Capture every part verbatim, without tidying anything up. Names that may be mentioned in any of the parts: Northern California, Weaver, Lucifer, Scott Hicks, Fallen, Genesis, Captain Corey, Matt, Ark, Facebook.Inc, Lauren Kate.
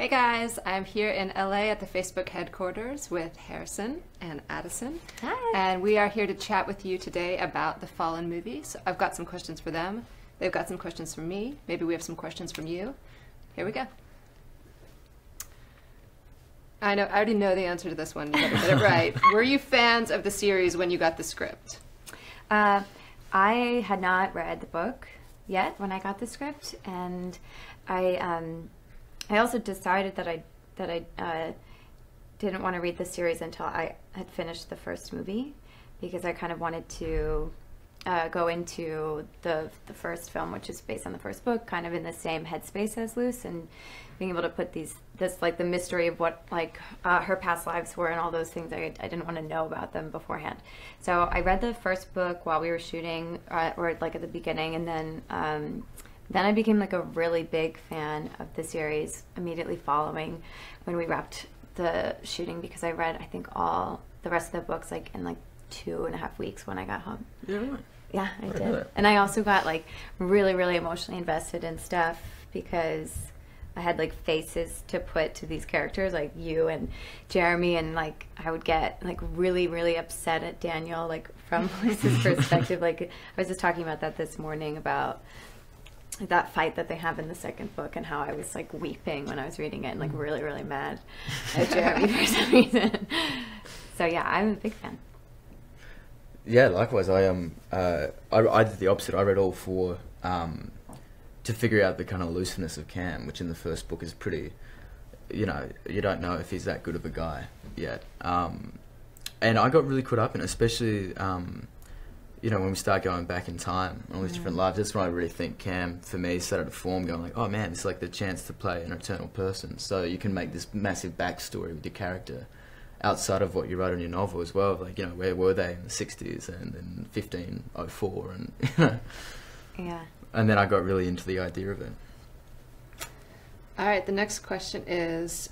Hey guys, I'm here in L A at the Facebook headquarters with Harrison and Addison. Hi. And we are here to chat with you today about the Fallen movie. So I've got some questions for them. They've got some questions for me. Maybe we have some questions from you. Here we go. I know, I already know the answer to this one. You get it right. Were you fans of the series when you got the script? Uh, I had not read the book yet when I got the script, and I... Um, I also decided that I that I uh, didn't want to read the series until I had finished the first movie, because I kind of wanted to uh, go into the the first film, which is based on the first book, kind of in the same headspace as Luce, and being able to put these this like the mystery of what like uh, her past lives were and all those things. I I didn't want to know about them beforehand, so I read the first book while we were shooting, uh, or like at the beginning, and then. Um, Then I became like a really big fan of the series immediately following when we wrapped the shooting, because I read, I think, all the rest of the books like in like two and a half weeks when I got home. Yeah, yeah I did. I and I also got like really, really emotionally invested in stuff, because I had like faces to put to these characters, like you and Jeremy, and like I would get like really, really upset at Daniel, like from Luce's perspective. Like I was just talking about that this morning about that fight that they have in the second book, and how I was like weeping when I was reading it, and like really, really mad at Jeremy for some reason. So yeah, I'm a big fan. Yeah, likewise. I um, uh, I, I did the opposite. I read all four um, to figure out the kind of looseness of Cam, which in the first book is pretty. You know, you don't know if he's that good of a guy yet. Um, and I got really caught up in it, especially. Um, You know, when we start going back in time and all these yeah. different lives, that's when I really think Cam, for me, started to form, going like, oh man, it's like the chance to play an eternal person. So you can make this massive backstory with your character outside of what you wrote in your novel as well. Like, you know, where were they in the sixties and then fifteen oh four and, you know. Yeah. And then I got really into the idea of it. All right, the next question is,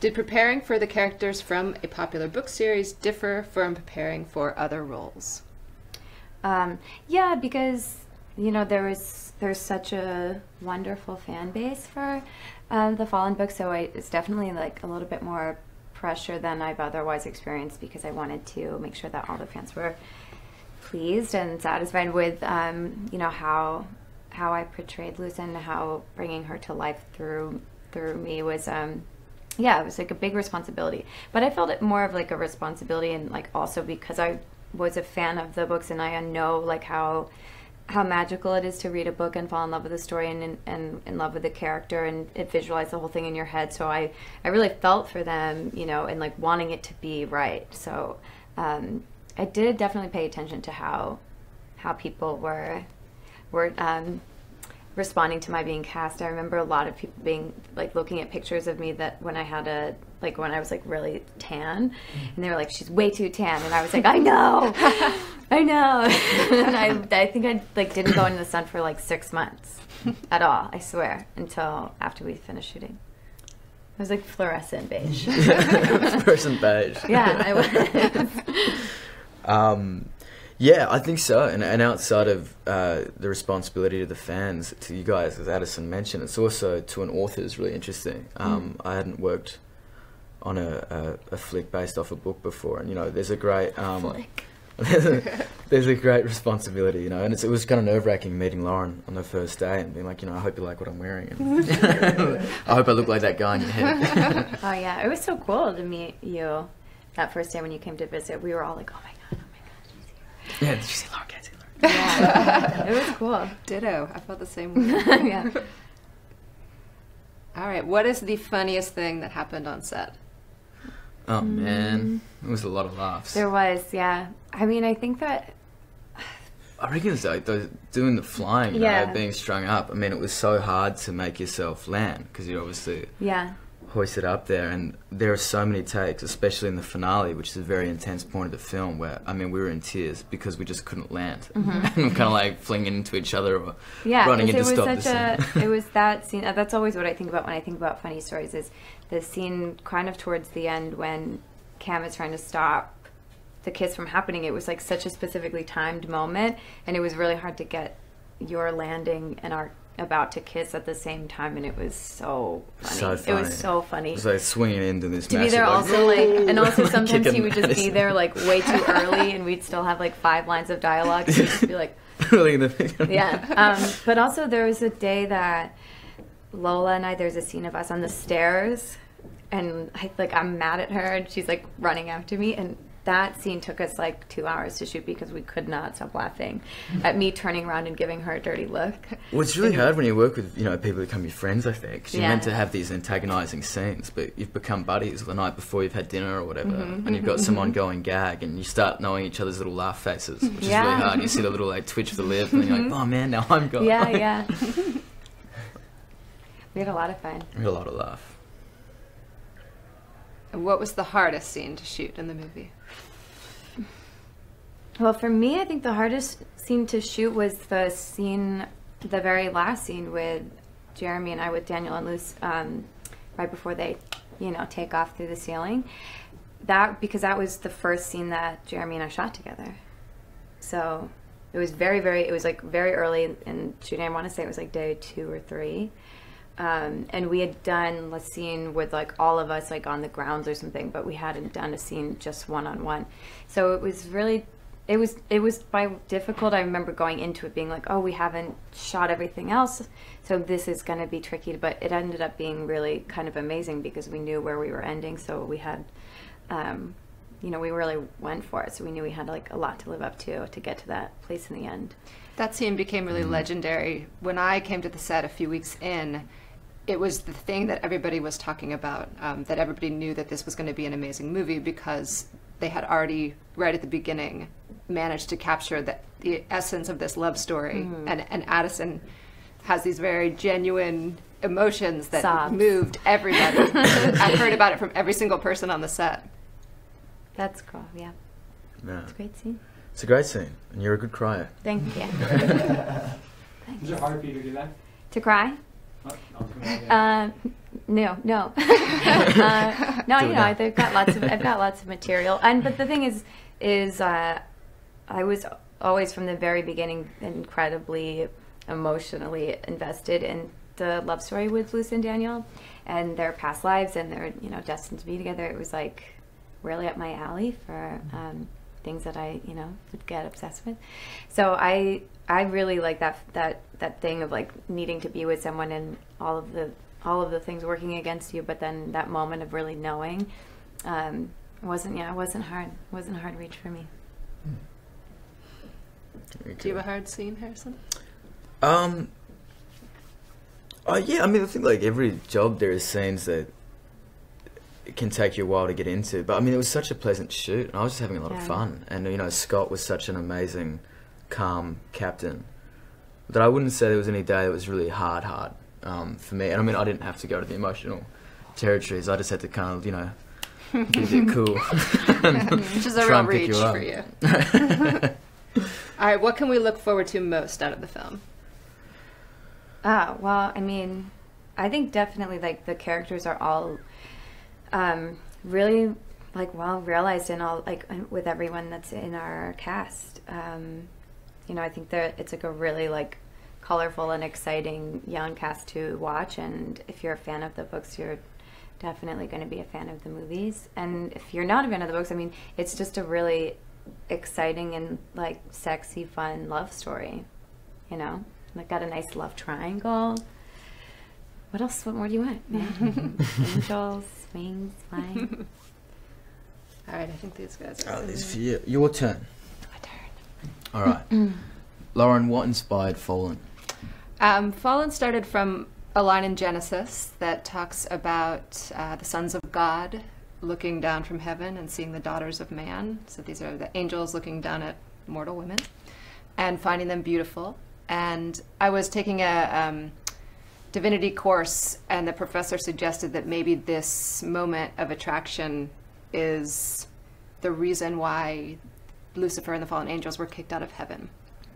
did preparing for the characters from a popular book series differ from preparing for other roles? Um, yeah, because, you know, there was, there's such a wonderful fan base for uh, the Fallen book, so I, it's definitely like a little bit more pressure than I've otherwise experienced, because I wanted to make sure that all the fans were pleased and satisfied with, um, you know, how how I portrayed Luce and how bringing her to life through through me was, um, yeah, it was like a big responsibility. But I felt it more of like a responsibility, and like also because I was a fan of the books, and I know like how how magical it is to read a book and fall in love with the story, and in, and in love with the character, and it visualize the whole thing in your head. So I I really felt for them, you know, and like wanting it to be right. So um, I did definitely pay attention to how how people were were um, responding to my being cast. I remember a lot of people being like looking at pictures of me that when I had a like when I was like really tan, and they were like, she's way too tan, and I was like, I know, I know. And I, I think I like didn't go into the sun for like six months at all, I swear, until after we finished shooting. It was like fluorescent beige. Fluorescent beige. Yeah, I was. um, yeah, I think so. And, and outside of uh, the responsibility to the fans, to you guys, as Addison mentioned, it's also to an author is really interesting. Um, mm. I hadn't worked on a, a, a flick based off a book before, and you know, there's a great um, there's, a, there's a great responsibility, you know, and it's, it was kind of nerve-wracking meeting Lauren on the first day and being like, you know, I hope you like what I'm wearing, and I hope I look like that guy in your head. Oh yeah, it was so cool to meet you that first day when you came to visit. We were all like, oh my god, oh my god, did you see her? Yeah, did you see Lauren? Can't see Lauren. Yeah, it was cool. Ditto, I felt the same way. Yeah. All right, what is the funniest thing that happened on set? Oh man, mm. It was a lot of laughs. There was, yeah. I mean, I think that I reckon it was like those, doing the flying, yeah, you know, being strung up. I mean, it was so hard to make yourself land, because you obviously yeah hoisted up there, and there are so many takes, especially in the finale, which is a very intense point of the film, where I mean, we were in tears because we just couldn't land, mm-hmm. and kind of like flinging into each other or yeah, running into stop the scene. It was that scene. That's always what I think about when I think about funny stories, is the scene kind of towards the end when Cam is trying to stop the kiss from happening. It was like such a specifically timed moment, and it was really hard to get your landing and our about to kiss at the same time, and it was so funny. So funny. It was so funny. It was like swinging into this. To massive, be there like, also like, and also sometimes he would just Madison. be there like way too early, and we'd still have like five lines of dialogue. So he'd just be like, yeah. Um, but also there was a day that Lola and I, there's a scene of us on the stairs, and I, like I'm mad at her, and she's like running after me, and that scene took us like two hours to shoot because we could not stop laughing at me turning around and giving her a dirty look. Well, it's really and, hard when you work with, you know, people who become your friends, I think. 'Cause you're yeah. meant to have these antagonizing scenes, but you've become buddies the night before you've had dinner or whatever, mm-hmm. and you've got some ongoing gag, and you start knowing each other's little laugh faces, which yeah. is really hard. You see the little like twitch of the lip, and then you're like, oh man, now I'm gone. Yeah, yeah. We had a lot of fun. We had a lot of laugh. What was the hardest scene to shoot in the movie? Well, for me, I think the hardest scene to shoot was the scene, the very last scene with Jeremy and I, with Daniel and Luce, um, right before they, you know, take off through the ceiling. That, because that was the first scene that Jeremy and I shot together. So it was very, very, it was like very early in shooting. I want to say it was like day two or three. Um, and we had done a scene with like all of us like on the grounds or something, but we hadn't done a scene just one-on-one. So it was really, it was, it was by difficult. I remember going into it being like, oh, we haven't shot everything else, so this is going to be tricky. But it ended up being really kind of amazing because we knew where we were ending. So we had, um, you know, we really went for it. So we knew we had like a lot to live up to to get to that place in the end. That scene became really mm-hmm. legendary. When I came to the set a few weeks in, it was the thing that everybody was talking about, um, that everybody knew that this was going to be an amazing movie because they had already, right at the beginning, managed to capture the, the essence of this love story. Mm-hmm. And, and Addison has these very genuine emotions that Sobs. moved everybody. I've heard about it from every single person on the set. That's cool, yeah. yeah. It's a great scene. It's a great scene, and you're a good crier. Thank you. Thank was you. It hard for you to do that? To cry? Uh, no, no, uh, no. You know, I've got lots of, I've got lots of material, and but the thing is, is uh, I was always from the very beginning incredibly emotionally invested in the love story with Luce and Daniel, and their past lives, and their, you know, destined to be together. It was like really up my alley for um, things that I, you know, would get obsessed with. So I. I really like that that that thing of like needing to be with someone and all of the all of the things working against you, but then that moment of really knowing um, wasn't yeah it wasn't hard it wasn't a hard reach for me. Do you have a hard scene, Harrison? Um. Uh, yeah, I mean, I think like every job there is scenes that it can take you a while to get into, but I mean it was such a pleasant shoot, and I was just having a lot yeah. of fun, and you know Scott was such an amazing, calm captain that I wouldn't say there was any day that was really hard hard um, for me. And I mean I didn't have to go to the emotional territories, I just had to kind of, you know, keep it cool. Which is a real reach for you. Alright, what can we look forward to most out of the film? Ah, well, I mean I think definitely like the characters are all um, really like well realized in all like with everyone that's in our cast. Um, you know, I think there it's like a really like colorful and exciting young cast to watch, and if you're a fan of the books, you're definitely going to be a fan of the movies. And if you're not a fan of the books, I mean, it's just a really exciting and like sexy, fun love story. You know, like got a nice love triangle. What else? What more do you want? Angels, wings, flying. All right, I think these guys are... Oh, these for you. Your turn. My turn. All right. Lauren, what inspired Fallen? Um, Fallen started from a line in Genesis that talks about uh, the sons of God looking down from heaven and seeing the daughters of man. So these are the angels looking down at mortal women and finding them beautiful. And I was taking a... Um, divinity course, and the professor suggested that maybe this moment of attraction is the reason why Lucifer and the fallen angels were kicked out of heaven.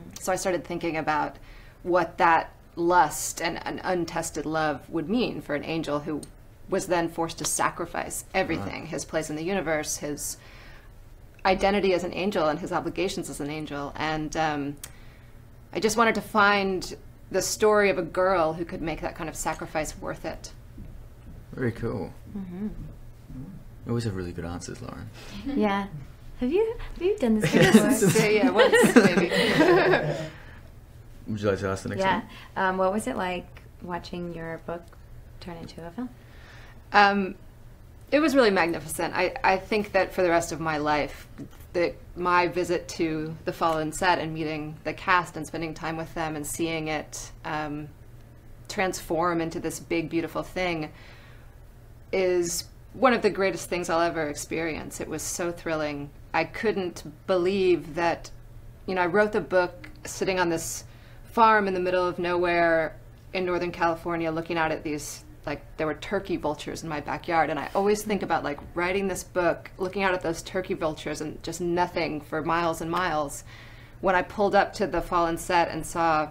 Mm-hmm. So I started thinking about what that lust and an untested love would mean for an angel who was then forced to sacrifice everything, right. his place in the universe, his identity as an angel, and his obligations as an angel. And um, I just wanted to find the story of a girl who could make that kind of sacrifice worth it. Very cool. Mm-hmm. I always have really good answers, Lauren. Yeah. Have you, have you done this before? Yeah, once, maybe. Would you like to ask the next yeah. one? Yeah. Um, what was it like watching your book turn into a film? Um, it was really magnificent. I, I think that for the rest of my life, the, my visit to the Fallen set and meeting the cast and spending time with them and seeing it um, transform into this big, beautiful thing is one of the greatest things I'll ever experience. It was so thrilling. I couldn't believe that, you know, I wrote the book sitting on this farm in the middle of nowhere in Northern California, looking out at these, like, there were turkey vultures in my backyard. And I always think about, like, writing this book, looking out at those turkey vultures and just nothing for miles and miles. When I pulled up to the Fallen set and saw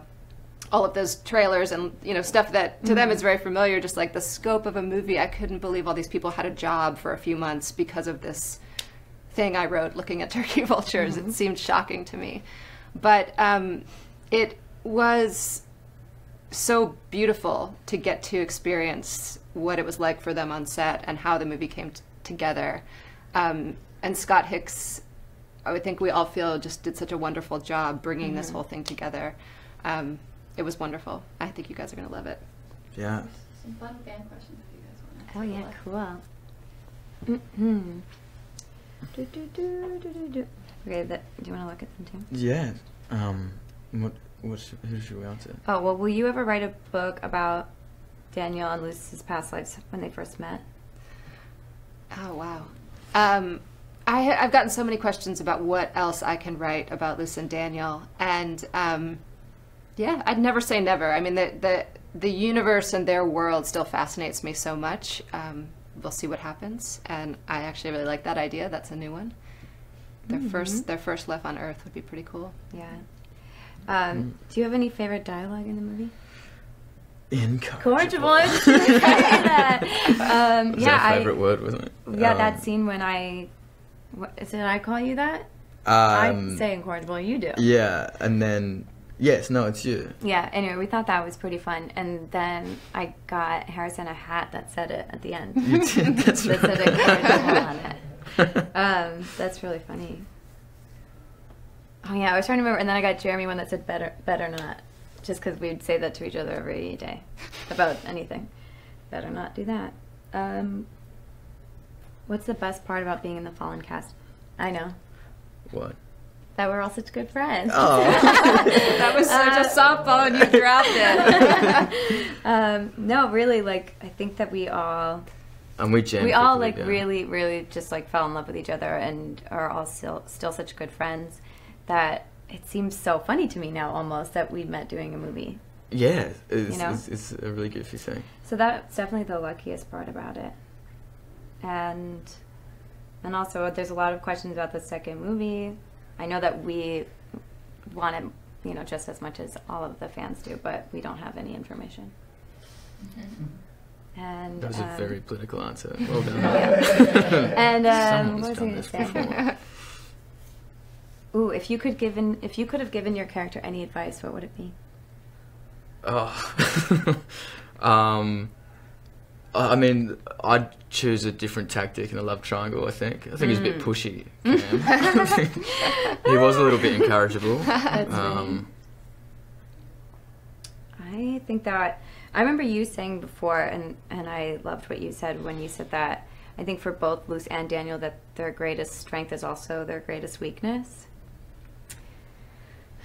all of those trailers and, you know, stuff that to them is very familiar, just like the scope of a movie, I couldn't believe all these people had a job for a few months because of this thing I wrote looking at turkey vultures. Mm-hmm. It seemed shocking to me. But um, it was so beautiful to get to experience what it was like for them on set and how the movie came t together. Um, and Scott Hicks, I would think we all feel, just did such a wonderful job bringing mm-hmm. this whole thing together. Um, it was wonderful. I think you guys are going to love it. Yeah. Some fun fan questions if you guys want to. Oh, yeah, cool. Mm-hmm. do, do, do, do, do. Okay, that, do you want to look at them too? Yeah. Um, what? What should, who should we answer? Oh, well, will you ever write a book about Daniel and Lucy's past lives when they first met? Oh, wow. Um, I, I've gotten so many questions about what else I can write about Lucy and Daniel. And, um, yeah, I'd never say never. I mean, the, the, the universe and their world still fascinates me so much. Um, we'll see what happens. And I actually really like that idea. That's a new one. Their, mm-hmm. first, their first life on Earth would be pretty cool. Yeah. Um, do you have any favorite dialogue in the movie? Incorrigible. I was just gonna say that. Um, was yeah, our favorite I, word, wasn't it? Yeah, um, that scene when I, what, did I call you that? Um, I say incorrigible, you do. Yeah, and then, yes, no, it's you. Yeah, anyway, we thought that was pretty fun. And then I got Harrison a hat that said it at the end. You did, that's that right. said incorrigible on it. Um, that's really funny. Oh yeah, I was trying to remember, and then I got Jeremy one that said better better not, just because we'd say that to each other every day about anything. Better not do that. Um, what's the best part about being in the Fallen cast? I know. What? That we're all such good friends. Oh. That was such uh, a softball and you dropped it. um, no, really, like, I think that we all... And we, we all, like, down. really, really just, like, fell in love with each other and are all still, still such good friends. That it seems so funny to me now, almost, that we met doing a movie. Yeah, it's, you know? it's, it's a really goofy thing. So that's definitely the luckiest part about it. And and also, there's a lot of questions about the second movie. I know that we want it, you know, just as much as all of the fans do, but we don't have any information. Mm-hmm. And that was um, a very political answer. Well done. And um, what was I going to say? Ooh, if you could given if you could have given your character any advice, what would it be? Oh, um, I mean, I'd choose a different tactic in the love triangle. I think. I think mm. he's a bit pushy. He was a little bit incorrigible. That's um, I think that I remember you saying before, and and I loved what you said when you said that. I think for both Luce and Daniel, that their greatest strength is also their greatest weakness.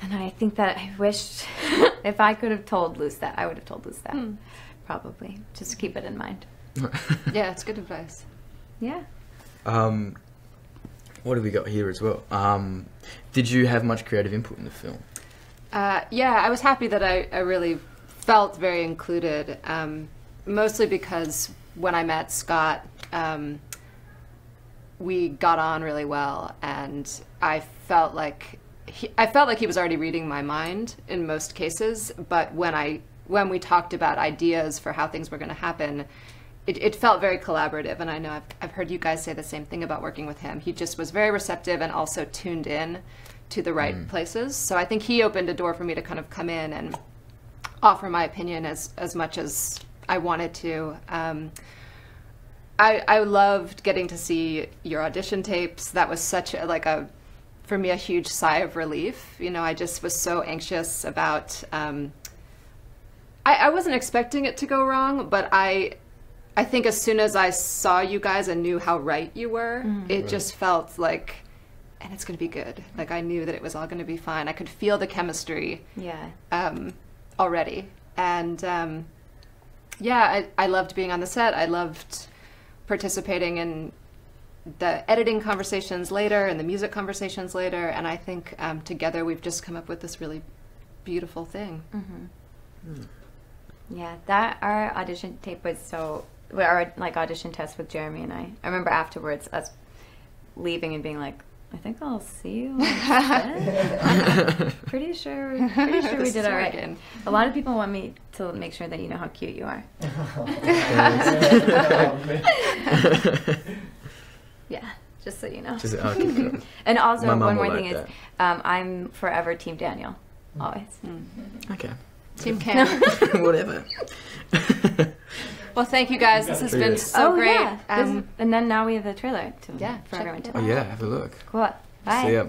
And I think that I wish if I could have told Luce that, I would have told Luce that, hmm. probably. Just to keep it in mind. Yeah, it's good advice. Yeah. Um, what have we got here as well? Um, did you have much creative input in the film? Uh, yeah, I was happy that I, I really felt very included, um, mostly because when I met Scott, um, we got on really well, and I felt like He, I felt like he was already reading my mind in most cases, but when I when we talked about ideas for how things were going to happen, it, it felt very collaborative. And I know I've, I've heard you guys say the same thing about working with him. He just was very receptive and also tuned in to the right mm. places. So I think he opened a door for me to kind of come in and offer my opinion as, as much as I wanted to. Um, I, I loved getting to see your audition tapes. That was such a, like a, for me, a huge sigh of relief. You know, I just was so anxious about, um, I, I wasn't expecting it to go wrong, but I, I think as soon as I saw you guys and knew how right you were, mm. it right. just felt like, and it's going to be good. Like I knew that it was all going to be fine. I could feel the chemistry yeah. um, already. And um, yeah, I, I loved being on the set. I loved participating in the editing conversations later and the music conversations later. And I think um, together we've just come up with this really beautiful thing. Mm-hmm. mm. Yeah, that our audition tape was so, our like audition test with Jeremy and I. I remember afterwards us leaving and being like, I think I'll see you. I'm pretty sure, pretty sure we did all right. Again. A lot of people want me to make sure that you know how cute you are. Yeah, just so you know. Just, okay. And also, one more thing is, um, I'm forever Team Daniel, always. Mm. Okay. Team Cam. Whatever. Well, thank you guys. This has been so oh, great. Yeah. Um, and then now we have the trailer to yeah, for everyone to watch. Oh yeah, have a look. Cool. Bye. See ya.